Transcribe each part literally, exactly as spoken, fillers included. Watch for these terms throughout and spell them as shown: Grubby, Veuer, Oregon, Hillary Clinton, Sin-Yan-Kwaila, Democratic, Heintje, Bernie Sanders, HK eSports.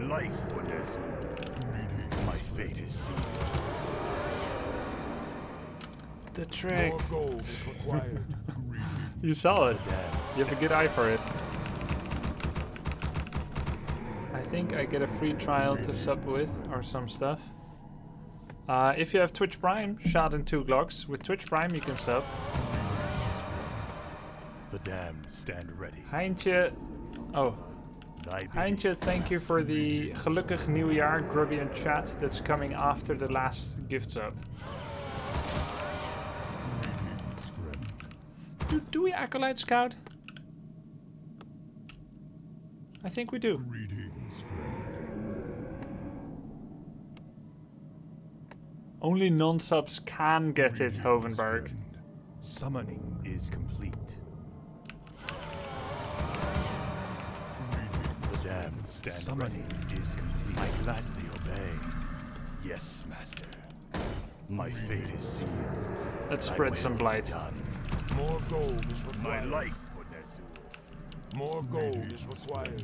My life for this. My fate is sealed. The trick. More gold is required. You saw it. You have a good eye for it. I think I get a free trial to sub with or some stuff. Uh, if you have Twitch Prime, shot in two Glocks. With Twitch Prime, you can sub. The damned stand ready. Heintje. Oh. Heintje, thank you for the Gelukkig Nieuwjaar Grubby and chat that's coming after the last gift sub. Do, do we Acolyte Scout? I think we do. Only non-subs can get it, Hovenberg. Summoning is complete. Stand Summoning ready. Is complete. I gladly obey. Yes, master. My fate is sealed. Let's spread some blight. More gold is required. My life for More gold is required.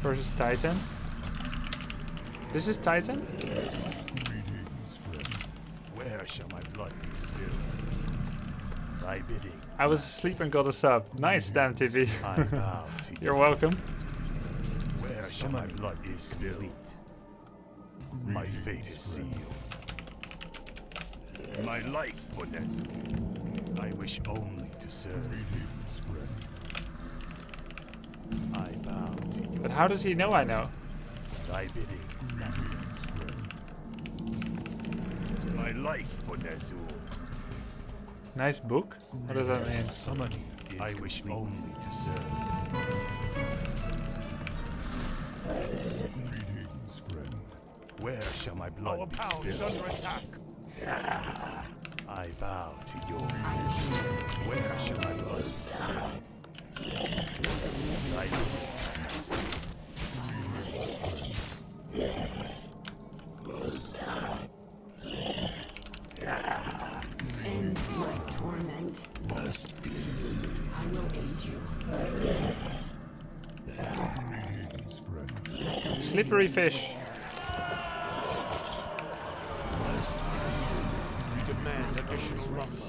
Versus Titan. This is Titan? Where shall my blood be spilled? Thy bidding. I was asleep and got a sub. Nice, damn T V. You're welcome. Where my blood is spilled, my fate is sealed. My life for Nessie, I wish only to serve. I bow to you. But how does he know I know? Thy bidding. My life for Nessie. Nice book? What does that mean? Somebody I wish only to serve. Greetings, friend. Where shall my blood Our be power is under attack. I bow to your will. Where shall my blood be spilled? End my torment. Must be. I will aid you. Slippery fish. We demand additional rumble.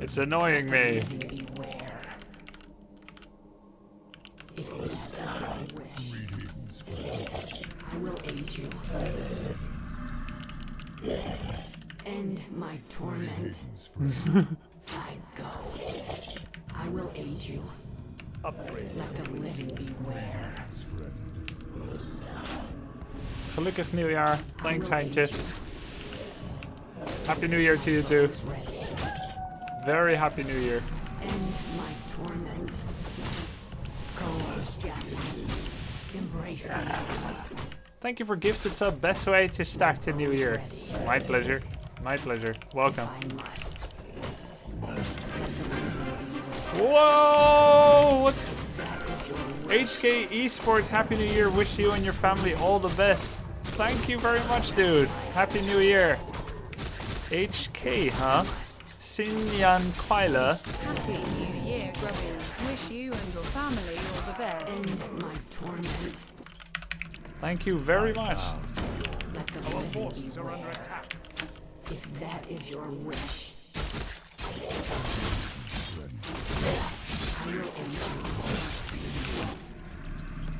It's annoying me. I will aid you. End my torment. I go. I will aid you. Upgrade. Let the living beware. Gelukkig Nieuwjaar. Thanks, Heintje. Happy New Year to you too. Very happy New Year. End my torment. Go, death. Embrace me. Thank you for gifted sub. Best way to start the new year. My pleasure. My pleasure. Welcome. Whoa! What's H K eSports? Happy New Year! Wish you and your family all the best. Thank you very much, dude. Happy New Year. H K, huh? Sin-Yan-Kwaila. Happy New Year, Grubby. Wish you and your family all the best. End my torment. Thank you very much. Our forces are under attack. If that is your wish.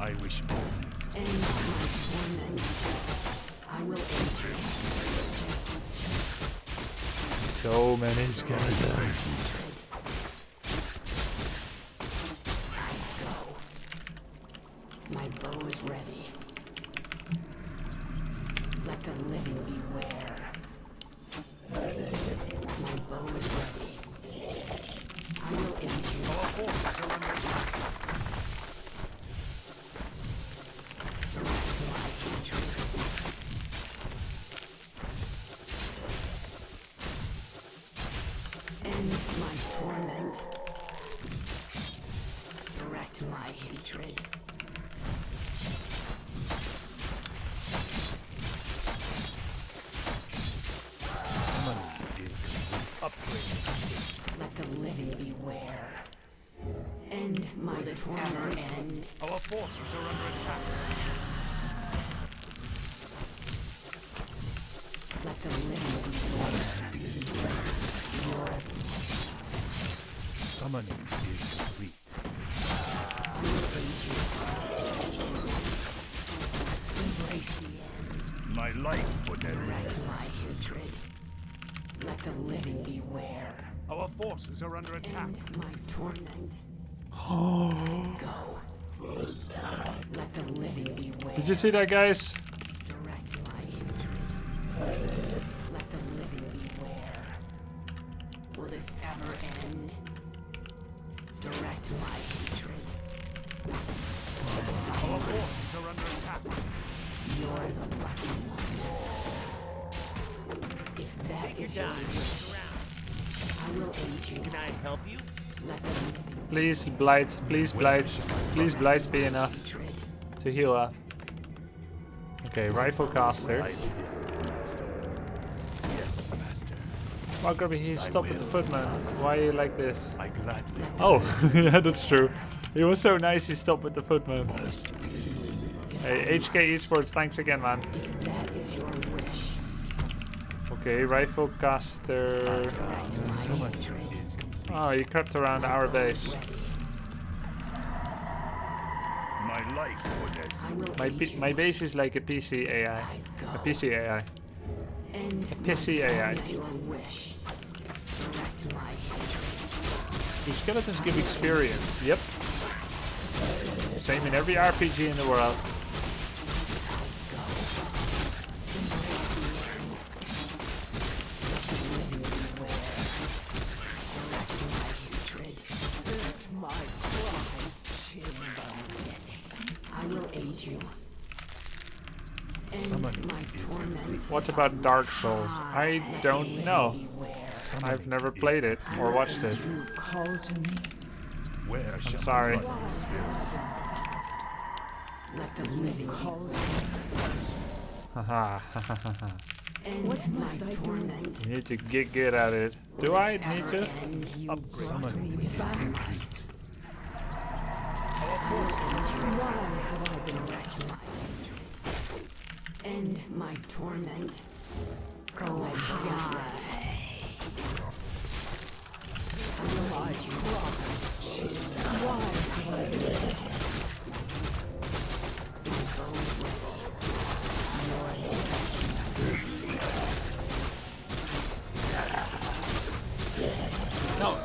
I wish only to end my torment. I will enter. So many skeletons. I go. My bow is ready. Let the living beware. My bow is ready. I will end you. Our forces are under attack. End my torment. Direct my hatred. Someone is upgraded. Let the living beware. Will this ever end? Our forces are under attack. Let the living be forced to be equal. Summoning is complete. Embrace the end. My life would end. Correct my hatred. Let the living beware. Our forces are under attack. End my torment. Oh. Let the living beware. Did you see that, guys? Direct my hatred. Let the living beware. Will this ever end? Direct my hatred. Our forces are under attack. You're the lucky one. If that Take is your time, I will aid you. Can I help you? Let them please, Blight, please, Blight, please, Blight, be enough to heal her. Okay, rifle caster. Yes, master. Wow, Grubby, he stopped at the footman. Why are you like this? I gladly. Oh, yeah, that's true. He was so nice, he stopped with the footman. Hey, H K eSports, thanks again, man. If that is your wish. Okay, rifle caster. So much. Oh, he crept around our base. My life, my my base is like a P C A I, a P C A I, a P C A I. Do skeletons give experience? Yep. Same in every R P G in the world. What about Dark Souls? I don't know. I've never played it or watched it. I'm sorry. You need to get good at it. Do I need to? End my torment. Go and die. Why have I been saved? No. Why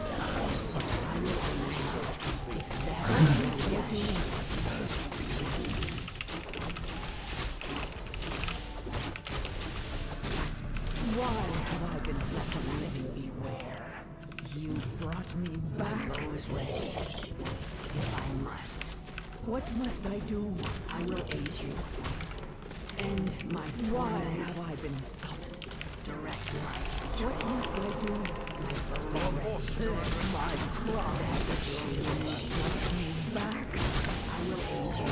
have I been left a living beware? You brought me back. I was ready. If I must. What must I do? I will aid you. End my torment. Why have I been summoned? Direct my hatred. What must I do? My bones are ready. My cry has achieved. Brought me back. I will aid you.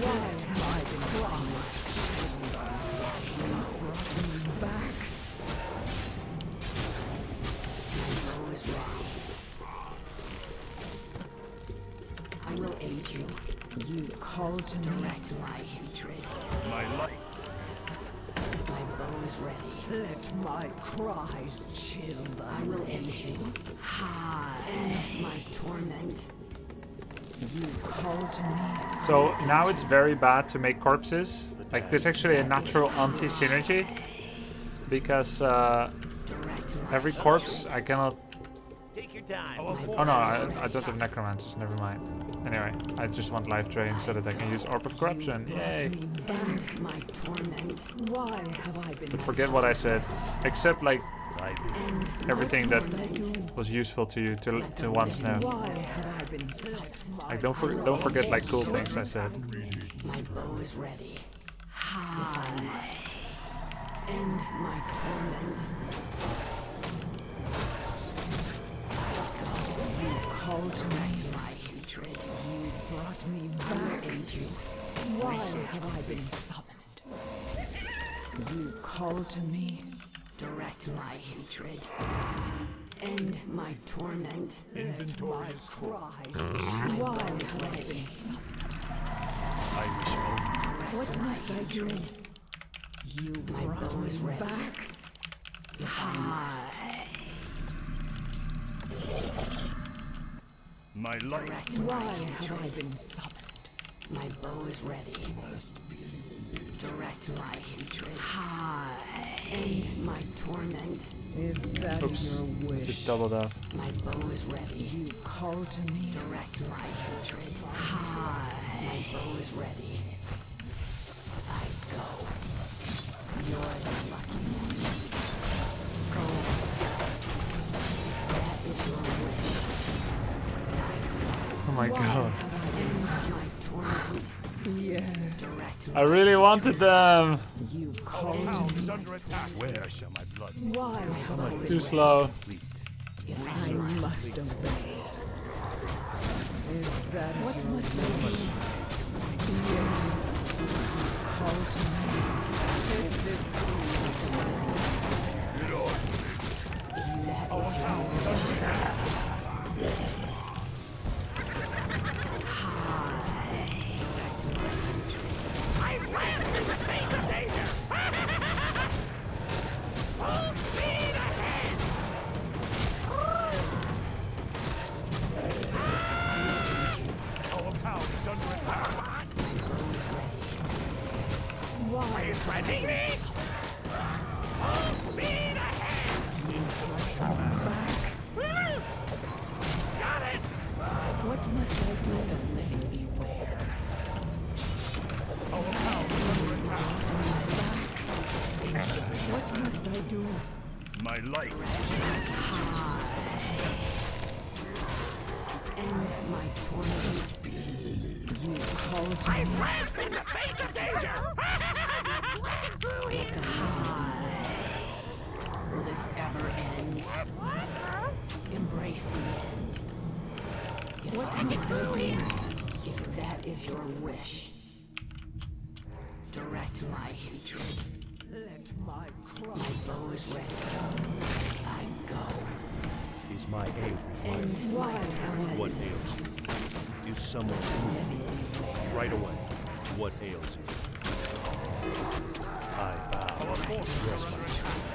Why have I been summoned? Back. I will aid you. You call to direct my hatred. My life. My bow is ready. Let my cries chill. I will aid you. Hide my torment. You call to me. So now it's very bad to make corpses. Like, there's actually a natural anti-synergy, because uh, every corpse I cannot... Oh no, I, I don't have necromancers, never mind. Anyway, I just want life drain so that I can use Orb of Corruption, yay! But forget what I said, except like everything that was useful to you to, to once know. Like, don't, for, don't forget like cool things I said. My bow is ready. Hi. If I must end my torment. You called to my hatred. You brought me back into. Why have I been summoned? You called to me. Direct my hatred. end my torment. Inventory is full. Why is I wish only. What must I do? You brought me back. Hi. My life. Why have I been summoned? My bow is ready. Direct my hatred. Hi. End my torment. If that is your wish. Just double down. My bow is ready. You call to me. Direct my hatred. Hi. My bow is ready. I go. You're the lucky one. Go. That is your wish. I go. Oh my god. End my torment. Yes. I really wanted them. You is under attack. Where shall my blood be? Why am I too slow? I must obey. If that is what must I do? Yes. Call to me. Our town is under attack. My bow is ready. What,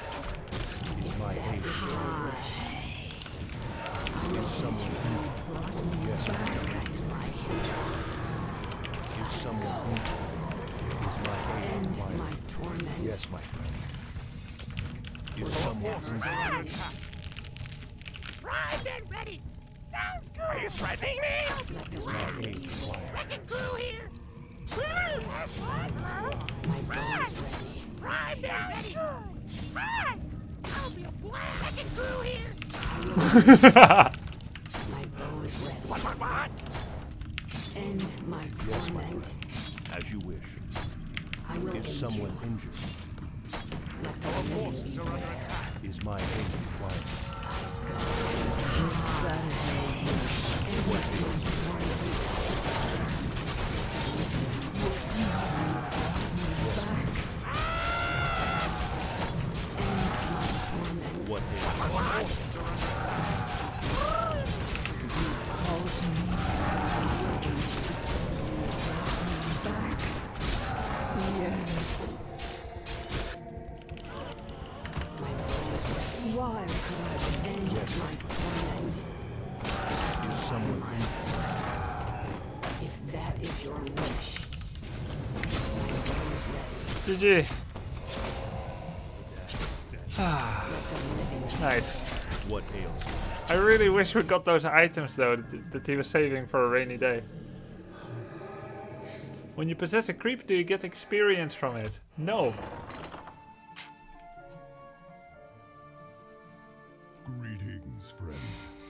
what, what? End my yes, torment. My as you wish. I will is someone you. Injured? Let the forces are under attack. Is my aim required? What is what? G G. Nice. What ails? I really wish we got those items though that, that he was saving for a rainy day. When you possess a creep, do you get experience from it? No. Greetings, friend.